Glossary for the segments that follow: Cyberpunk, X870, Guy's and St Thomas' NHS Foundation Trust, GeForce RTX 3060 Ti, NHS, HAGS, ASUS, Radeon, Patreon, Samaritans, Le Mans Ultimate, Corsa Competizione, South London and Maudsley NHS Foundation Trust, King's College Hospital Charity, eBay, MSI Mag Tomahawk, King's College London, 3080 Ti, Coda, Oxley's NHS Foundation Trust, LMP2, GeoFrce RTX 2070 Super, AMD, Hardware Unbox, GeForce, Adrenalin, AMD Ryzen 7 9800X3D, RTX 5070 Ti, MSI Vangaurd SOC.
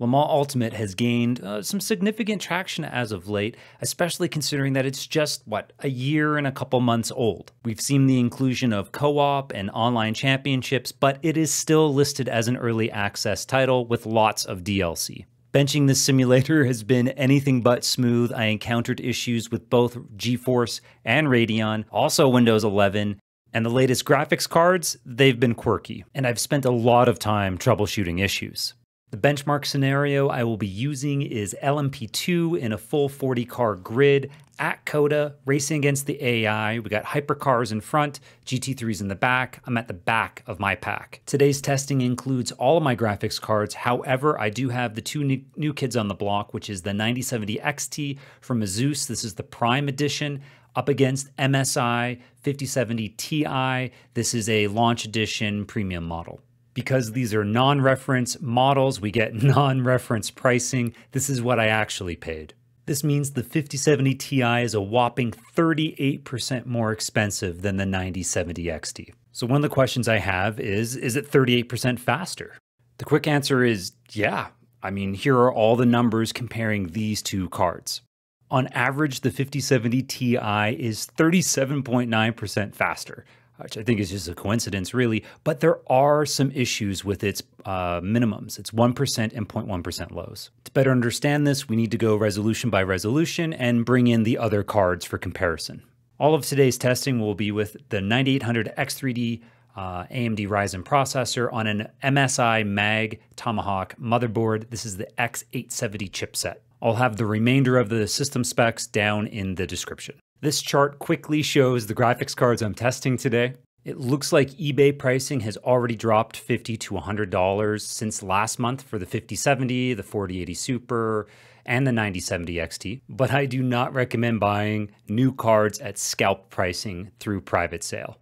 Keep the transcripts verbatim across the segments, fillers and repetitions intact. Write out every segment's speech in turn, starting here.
Le Mans Ultimate has gained uh, some significant traction as of late, especially considering that it's just, what, a year and a couple months old. We've seen the inclusion of co-op and online championships, but it is still listed as an early access title with lots of D L C. Benching this simulator has been anything but smooth. I encountered issues with both GeForce and Radeon, also Windows eleven, and the latest graphics cards, they've been quirky, and I've spent a lot of time troubleshooting issues. The benchmark scenario I will be using is L M P two in a full forty car grid at Coda, racing against the A I. We got hypercars in front, G T threes in the back. I'm at the back of my pack. Today's testing includes all of my graphics cards. However, I do have the two new kids on the block, which is the ninety seventy X T from ASUS. This is the Prime Edition, up against M S I fifty seventy T I. This is a launch edition premium model. Because these are non-reference models, we get non-reference pricing. This is what I actually paid. This means the fifty seventy T I is a whopping thirty-eight percent more expensive than the ninety seventy X T. So one of the questions I have is, is it thirty-eight percent faster? The quick answer is, yeah. I mean, here are all the numbers comparing these two cards. On average, the fifty seventy T I is thirty-seven point nine percent faster, which I think is just a coincidence really, but there are some issues with its uh, minimums. It's one percent and zero point one percent lows. To better understand this, we need to go resolution by resolution and bring in the other cards for comparison. All of today's testing will be with the ninety-eight hundred X three D uh, A M D Ryzen processor on an M S I Mag Tomahawk motherboard. This is the X eight seventy chipset. I'll have the remainder of the system specs down in the description. This chart quickly shows the graphics cards I'm testing today. It looks like eBay pricing has already dropped fifty to one hundred dollars since last month for the fifty seventy, the forty eighty Super, and the ninety seventy X T, but I do not recommend buying new cards at scalp pricing through private sale.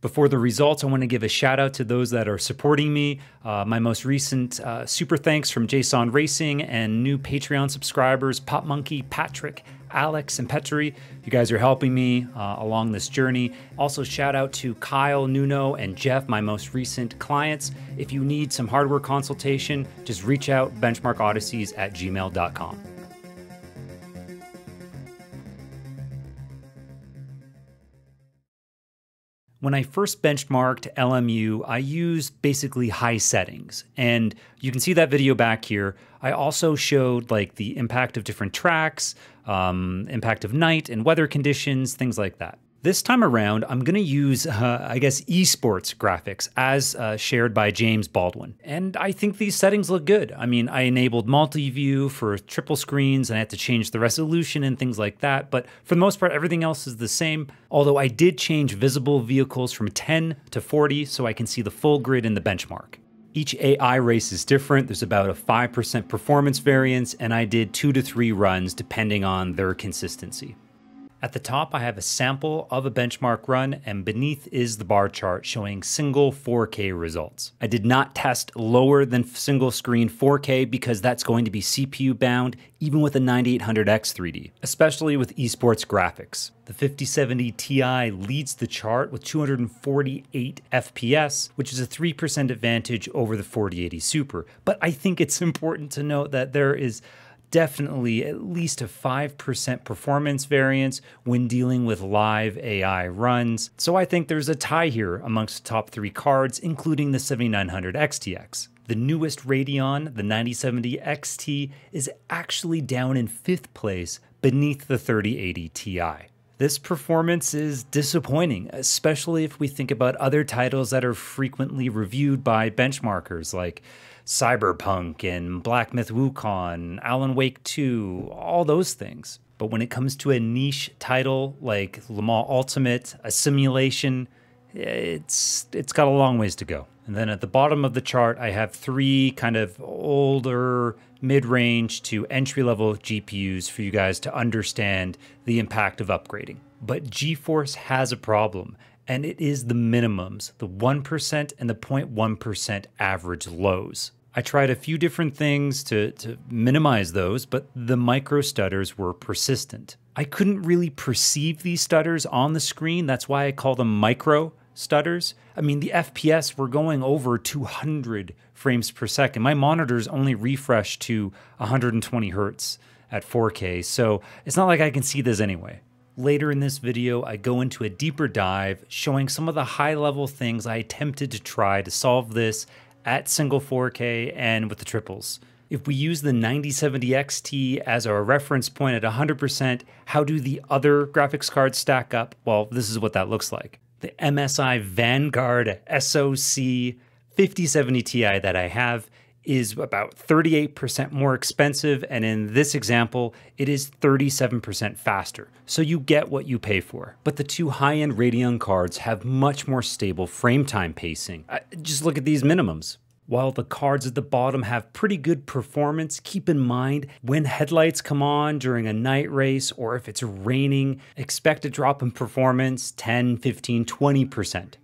Before the results, I want to give a shout out to those that are supporting me. Uh, my most recent uh, super thanks from Jason Racing and new Patreon subscribers, Pop Monkey, Patrick, Alex, and Petri. You guys are helping me uh, along this journey. Also, shout out to Kyle, Nuno, and Jeff, my most recent clients. If you need some hardware consultation, just reach out, benchmark odysseys at gmail dot com. When I first benchmarked L M U, I used basically high settings, and you can see that video back here. I also showed like the impact of different tracks, um, impact of night and weather conditions, things like that. This time around, I'm gonna use, uh, I guess, esports graphics as uh, shared by James Baldwin. And I think these settings look good. I mean, I enabled multi-view for triple screens and I had to change the resolution and things like that. But for the most part, everything else is the same. Although I did change visible vehicles from ten to forty so I can see the full grid in the benchmark. Each A I race is different. There's about a five percent performance variance and I did two to three runs depending on their consistency. At the top, I have a sample of a benchmark run, and beneath is the bar chart showing single four K results. I did not test lower than single screen four K because that's going to be C P U bound, even with a ninety-eight hundred X three D, especially with esports graphics. The fifty seventy T I leads the chart with two hundred forty-eight F P S, which is a three percent advantage over the forty eighty Super. But I think it's important to note that there is definitely at least a five percent performance variance when dealing with live A I runs. So I think there's a tie here amongst the top three cards, including the seventy-nine hundred X T X. The newest Radeon, the ninety seventy X T, is actually down in fifth place beneath the thirty eighty T I. This performance is disappointing, especially if we think about other titles that are frequently reviewed by benchmarkers like Cyberpunk and Black Myth Wukong, Alan Wake two, all those things. But when it comes to a niche title like Le Mans Ultimate, a simulation, it's it's got a long ways to go. And then at the bottom of the chart, I have three kind of older mid-range to entry-level G P Us for you guys to understand the impact of upgrading. But GeForce has a problem. And it is the minimums, the one percent and the zero point one percent average lows. I tried a few different things to, to minimize those, but the micro stutters were persistent. I couldn't really perceive these stutters on the screen. That's why I call them micro stutters. I mean, the F P S were going over two hundred frames per second. My monitors only refresh to one hundred twenty hertz at four K, so it's not like I can see this anyway. Later in this video, I go into a deeper dive showing some of the high-level things I attempted to try to solve this at single four K and with the triples. If we use the ninety seventy X T as our reference point at one hundred percent, how do the other graphics cards stack up? Well, this is what that looks like. The M S I Vanguard S O C fifty seventy Ti that I have is about thirty-eight percent more expensive, and in this example, it is thirty-seven percent faster. So you get what you pay for. But the two high-end Radeon cards have much more stable frame time pacing. I, just look at these minimums. While the cards at the bottom have pretty good performance, keep in mind when headlights come on during a night race or if it's raining, expect a drop in performance ten, fifteen, twenty percent.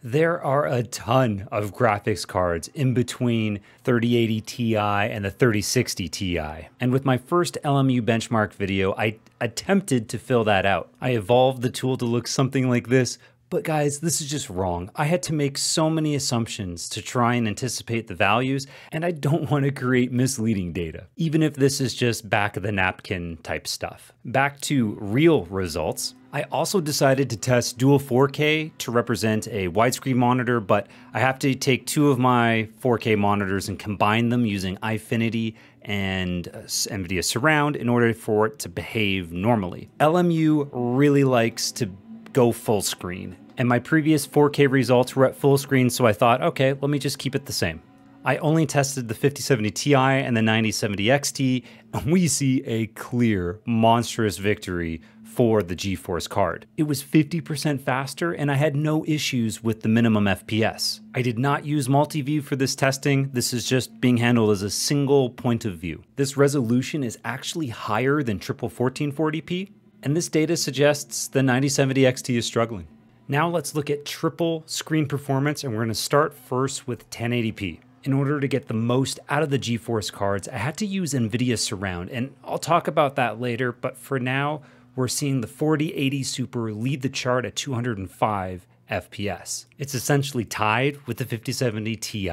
There are a ton of graphics cards in between thirty eighty Ti and the thirty sixty Ti. And with my first L M U benchmark video, I attempted to fill that out. I evolved the tool to look something like this, but guys, this is just wrong. I had to make so many assumptions to try and anticipate the values, and I don't want to create misleading data, even if this is just back of the napkin type stuff. Back to real results. I also decided to test dual four K to represent a widescreen monitor, but I have to take two of my four K monitors and combine them using Eyefinity and NVIDIA Surround in order for it to behave normally. L M U really likes to go full screen, and my previous four K results were at full screen, so I thought, okay, let me just keep it the same. I only tested the fifty seventy Ti and the ninety seventy X T, and we see a clear, monstrous victory for the GeForce card. It was fifty percent faster, and I had no issues with the minimum F P S. I did not use multi-view for this testing. This is just being handled as a single point of view. This resolution is actually higher than triple fourteen forty P, and this data suggests the ninety seventy X T is struggling. Now let's look at triple screen performance, and we're gonna start first with ten eighty P. In order to get the most out of the GeForce cards, I had to use NVIDIA Surround, and I'll talk about that later, but for now, we're seeing the forty eighty Super lead the chart at two hundred five F P S. It's essentially tied with the fifty seventy Ti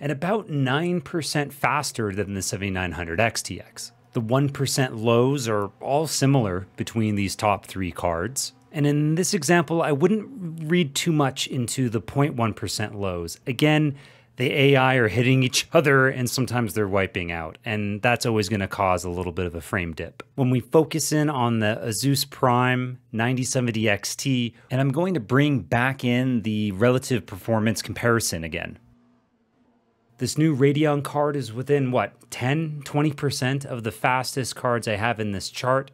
and about nine percent faster than the seventy-nine hundred X T X. The one percent lows are all similar between these top three cards. And in this example, I wouldn't read too much into the zero point one percent lows. Again, the A I are hitting each other and sometimes they're wiping out, and that's always going to cause a little bit of a frame dip. When we focus in on the ASUS Prime ninety seventy X T, and I'm going to bring back in the relative performance comparison again. This new Radeon card is within, what, ten, twenty percent of the fastest cards I have in this chart,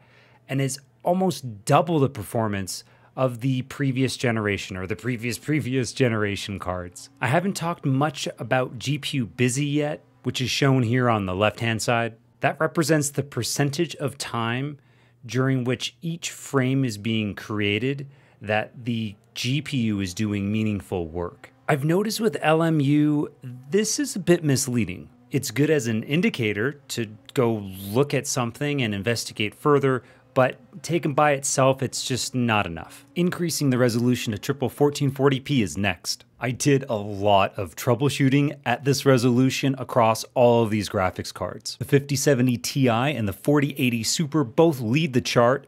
and is almost double the performance of the previous generation or the previous previous generation cards. I haven't talked much about G P U busy yet, which is shown here on the left-hand side. That represents the percentage of time during which each frame is being created that the G P U is doing meaningful work. I've noticed with L M U, this is a bit misleading. It's good as an indicator to go look at something and investigate further, but taken by itself, it's just not enough. Increasing the resolution to triple fourteen forty P is next. I did a lot of troubleshooting at this resolution across all of these graphics cards. The fifty seventy Ti and the forty eighty Super both lead the chart,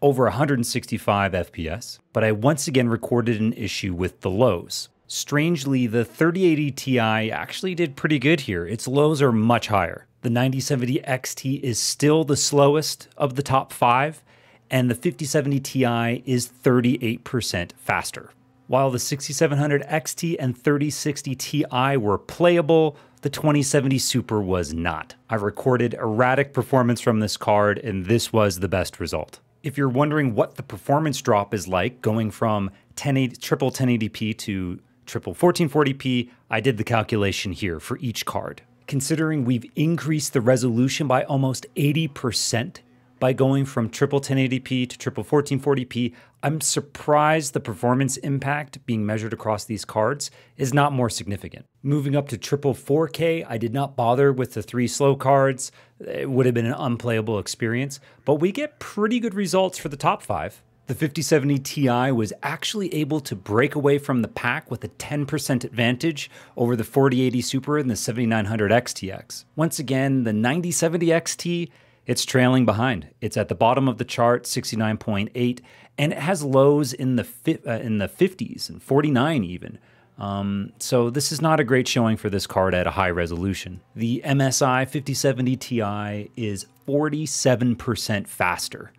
over one hundred sixty-five F P S, but I once again recorded an issue with the lows. Strangely, the thirty eighty Ti actually did pretty good here. Its lows are much higher. The ninety seventy X T is still the slowest of the top five, and the fifty seventy Ti is thirty-eight percent faster. While the sixty-seven hundred X T and thirty sixty Ti were playable, the twenty seventy Super was not. I recorded erratic performance from this card, and this was the best result. If you're wondering what the performance drop is like going from triple ten eighty P to triple fourteen forty P, I did the calculation here for each card. Considering we've increased the resolution by almost eighty percent by going from triple ten eighty P to triple fourteen forty P, I'm surprised the performance impact being measured across these cards is not more significant. Moving up to triple four K, I did not bother with the three slow cards. It would have been an unplayable experience, but we get pretty good results for the top five. The fifty seventy Ti was actually able to break away from the pack with a ten percent advantage over the forty eighty Super and the seventy-nine hundred X T X. Once again, the ninety seventy X T, it's trailing behind. It's at the bottom of the chart, sixty-nine point eight, and it has lows in the uh, in the fifties and forty-nine even. Um, so this is not a great showing for this card at a high resolution. The M S I fifty seventy Ti is forty-seven percent faster.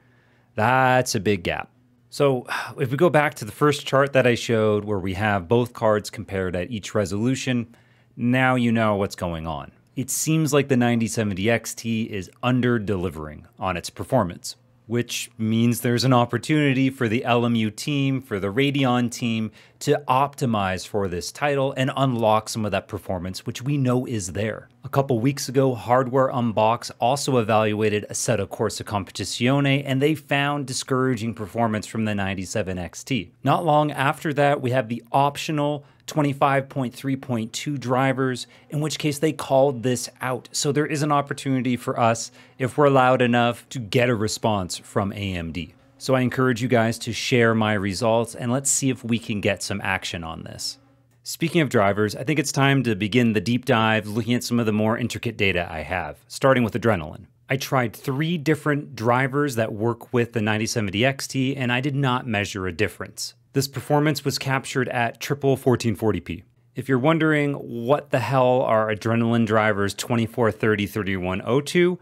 That's a big gap. So if we go back to the first chart that I showed where we have both cards compared at each resolution, now you know what's going on. It seems like the ninety seventy X T is under-delivering on its performance, which means there's an opportunity for the L M U team, for the Radeon team, to optimize for this title and unlock some of that performance, which we know is there. A couple weeks ago, Hardware Unbox also evaluated a set of Corsa Competizione, and they found discouraging performance from the ninety-seven X T. Not long after that, we have the optional twenty-five point three point two drivers, in which case they called this out. So there is an opportunity for us, if we're loud enough, to get a response from A M D. So I encourage you guys to share my results, and let's see if we can get some action on this. Speaking of drivers, I think it's time to begin the deep dive, looking at some of the more intricate data I have, starting with Adrenalin. I tried three different drivers that work with the ninety seventy X T, and I did not measure a difference. This performance was captured at triple fourteen forty p. If you're wondering what the hell are Adrenalin drivers twenty-four thirty, thirty-one oh two,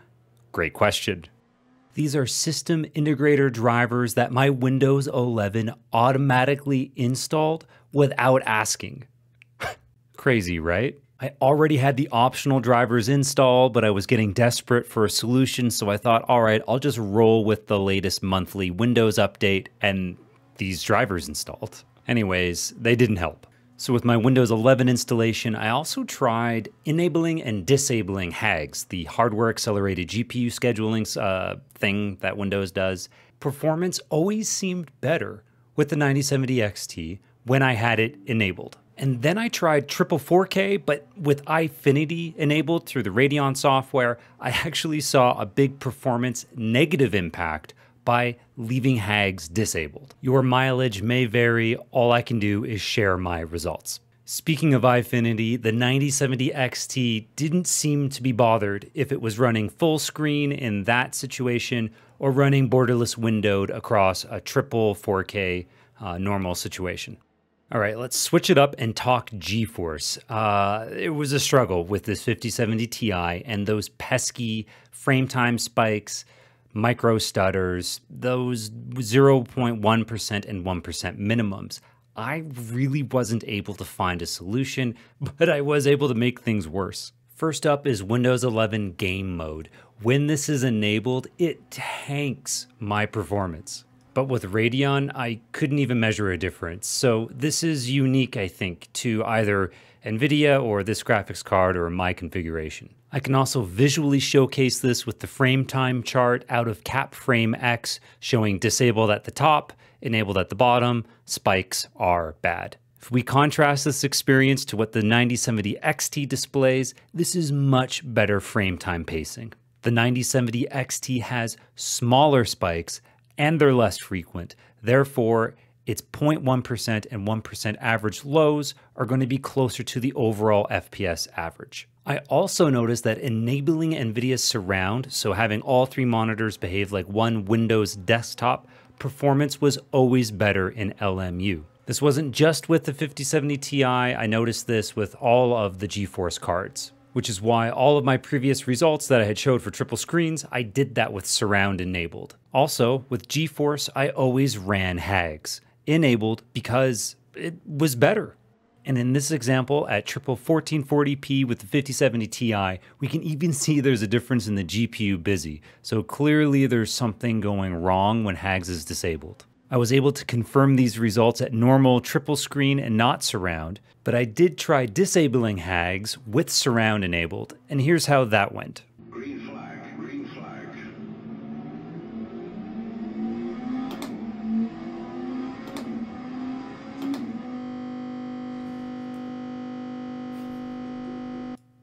great question. These are system integrator drivers that my Windows eleven automatically installed without asking. Crazy, right? I already had the optional drivers installed, but I was getting desperate for a solution, so I thought, all right, I'll just roll with the latest monthly Windows update and these drivers installed. Anyways, they didn't help. So with my Windows eleven installation, I also tried enabling and disabling hags, the hardware accelerated G P U scheduling uh, thing that Windows does. Performance always seemed better with the ninety seventy X T when I had it enabled. And then I tried triple four K, but with Eyefinity enabled through the Radeon software, I actually saw a big performance negative impact by leaving hags disabled. Your mileage may vary. All I can do is share my results. Speaking of Eyefinity, the ninety seventy X T didn't seem to be bothered if it was running full screen in that situation or running borderless windowed across a triple four K uh, normal situation. All right, let's switch it up and talk GeForce. Uh, it was a struggle with this fifty seventy Ti and those pesky frame time spikes, micro stutters, those zero point one percent and one percent minimums. I really wasn't able to find a solution, but I was able to make things worse. First up is Windows eleven game mode. When this is enabled, it tanks my performance. But with Radeon, I couldn't even measure a difference. So this is unique, I think, to either NVIDIA or this graphics card or my configuration. I can also visually showcase this with the frame time chart out of CapFrame X, showing disabled at the top, enabled at the bottom, spikes are bad. If we contrast this experience to what the ninety seventy X T displays, this is much better frame time pacing. The ninety seventy X T has smaller spikes and they're less frequent. Therefore, its zero point one percent and one percent average lows are going to be closer to the overall F P S average. I also noticed that enabling NVIDIA Surround, so having all three monitors behave like one Windows desktop, performance was always better in L M U. This wasn't just with the fifty seventy Ti, I noticed this with all of the GeForce cards, which is why all of my previous results that I had showed for triple screens, I did that with Surround enabled. Also, with GeForce, I always ran hags, enabled because it was better. And in this example, at triple fourteen forty p with the fifty seventy Ti, we can even see there's a difference in the G P U busy. So clearly there's something going wrong when hags is disabled. I was able to confirm these results at normal triple screen and not Surround, but I did try disabling hags with Surround enabled, and here's how that went. Green flag, green flag.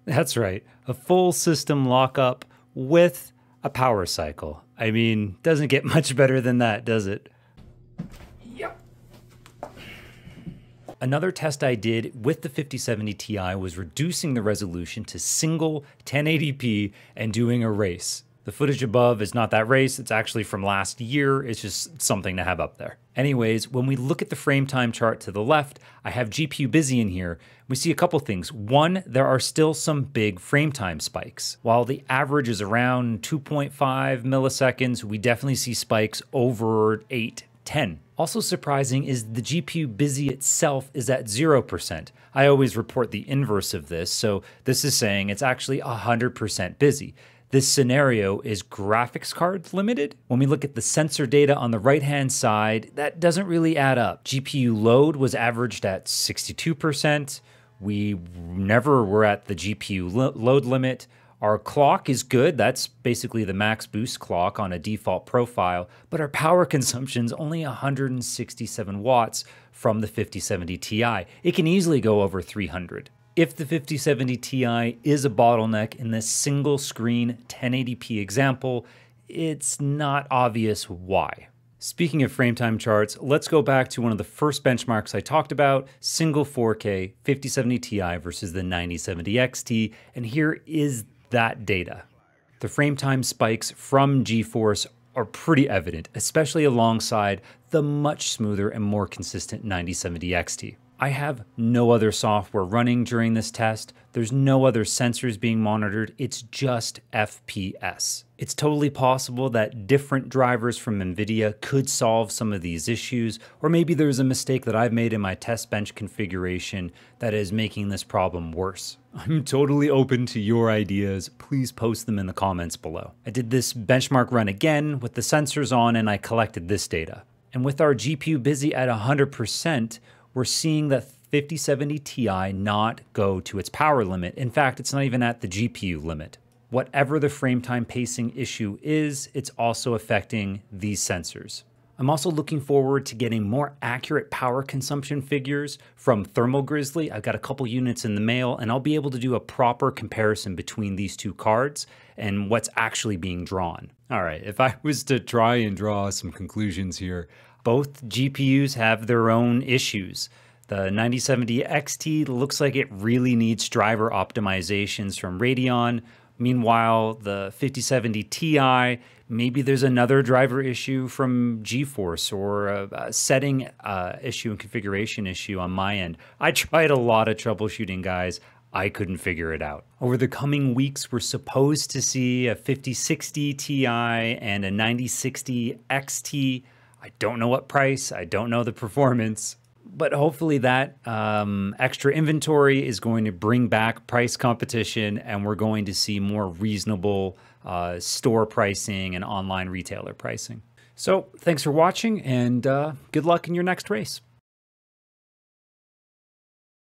That's right, a full system lockup with a power cycle. I mean, doesn't get much better than that, does it? Yep. Another test I did with the fifty seventy Ti was reducing the resolution to single ten eighty p and doing a race. The footage above is not that race, it's actually from last year, it's just something to have up there. Anyways, when we look at the frame time chart to the left, I have G P U busy in here, we see a couple things. One, there are still some big frame time spikes. While the average is around two point five milliseconds, we definitely see spikes over eight, ten. Also surprising is the G P U busy itself is at zero percent. I always report the inverse of this, so this is saying it's actually one hundred percent busy. This scenario is graphics card limited. When we look at the sensor data on the right-hand side, that doesn't really add up. G P U load was averaged at sixty-two percent. We never were at the G P U lo- load limit. Our clock is good. That's basically the max boost clock on a default profile, but our power consumption's only one hundred sixty-seven watts from the fifty seventy Ti. It can easily go over three hundred. If the fifty seventy Ti is a bottleneck in this single screen ten eighty p example, it's not obvious why. Speaking of frame time charts, let's go back to one of the first benchmarks I talked about, single four K fifty seventy Ti versus the ninety seventy X T, and here is that data. The frame time spikes from GeForce are pretty evident, especially alongside the much smoother and more consistent ninety seventy X T. I have no other software running during this test. There's no other sensors being monitored. It's just F P S. It's totally possible that different drivers from NVIDIA could solve some of these issues, or maybe there's a mistake that I've made in my test bench configuration that is making this problem worse. I'm totally open to your ideas. Please post them in the comments below. I did this benchmark run again with the sensors on and I collected this data. And with our G P U busy at one hundred percent, we're seeing the fifty seventy Ti not go to its power limit. In fact, it's not even at the G P U limit. Whatever the frame time pacing issue is, it's also affecting these sensors. I'm also looking forward to getting more accurate power consumption figures from Thermal Grizzly. I've got a couple units in the mail and I'll be able to do a proper comparison between these two cards and what's actually being drawn. All right, if I was to try and draw some conclusions here, both G P Us have their own issues. The ninety seventy X T looks like it really needs driver optimizations from Radeon. Meanwhile, the fifty seventy Ti, maybe there's another driver issue from GeForce or a, a setting uh, issue and configuration issue on my end. I tried a lot of troubleshooting, guys. I couldn't figure it out. Over the coming weeks, we're supposed to see a fifty sixty Ti and a ninety sixty X T. I don't know what price, I don't know the performance, but hopefully that um, extra inventory is going to bring back price competition and we're going to see more reasonable uh, store pricing and online retailer pricing. So thanks for watching and uh, good luck in your next race.